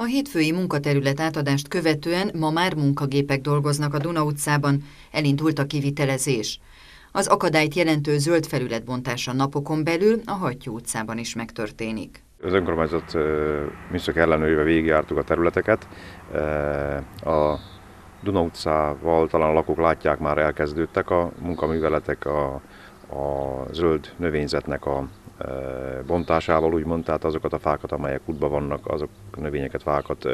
A hétfői munkaterület átadást követően ma már munkagépek dolgoznak a Duna utcában, elindult a kivitelezés. Az akadályt jelentő zöld felület bontása napokon belül a Hattyú utcában is megtörténik. Az önkormányzat műszaki ellenőrével végigjártuk a területeket. A Duna utcával talán a lakók látják, már elkezdődtek a munkaműveletek a zöld növényzetnek a bontásával, úgymond, tehát azokat a fákat, amelyek útban vannak, azok növényeket, fákat,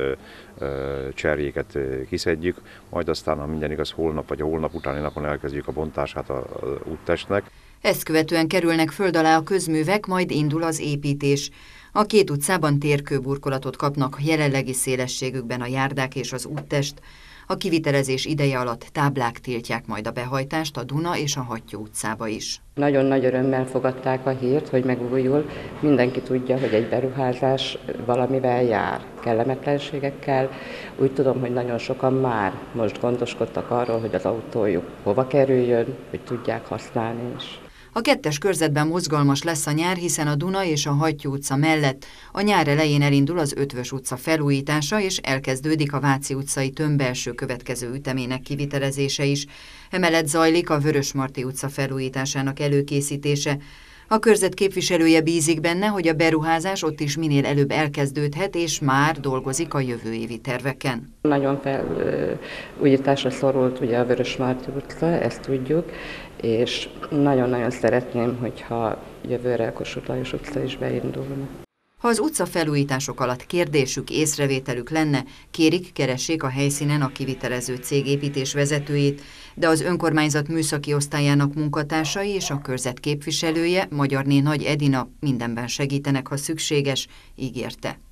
cserjéket kiszedjük, majd aztán, ha minden igaz, holnap vagy a holnap utáni napon elkezdjük a bontását az úttestnek. Ezt követően kerülnek föld alá a közművek, majd indul az építés. A két utcában térkőburkolatot kapnak jelenlegi szélességükben a járdák és az úttest. A kivitelezés ideje alatt táblák tiltják majd a behajtást a Duna és a Hattyú utcába is. Nagyon nagy örömmel fogadták a hírt, hogy megújul. Mindenki tudja, hogy egy beruházás valamivel jár, kellemetlenségekkel. Úgy tudom, hogy nagyon sokan már most gondoskodtak arról, hogy az autójuk hova kerüljön, hogy tudják használni is. A 2. körzetben mozgalmas lesz a nyár, hiszen a Duna és a Hattyú utca mellett a nyár elején elindul az 5-ös utca felújítása, és elkezdődik a Váci utcai tömbelső következő ütemének kivitelezése is. Emellett zajlik a Vörösmarty utca felújításának előkészítése. A körzet képviselője bízik benne, hogy a beruházás ott is minél előbb elkezdődhet, és már dolgozik a jövő évi terveken. Nagyon felújításra szorult ugye a Vörösmarty utca, ezt tudjuk, és nagyon-nagyon szeretném, hogyha jövőre a Kossuth Lajos utca is beindulna. Ha az utca felújítások alatt kérdésük, észrevételük lenne, kérik, keressék a helyszínen a kivitelező cég építésvezetőjét, de az önkormányzat műszaki osztályának munkatársai és a körzet képviselője, Magyarné Nagy Edina mindenben segítenek, ha szükséges, ígérte.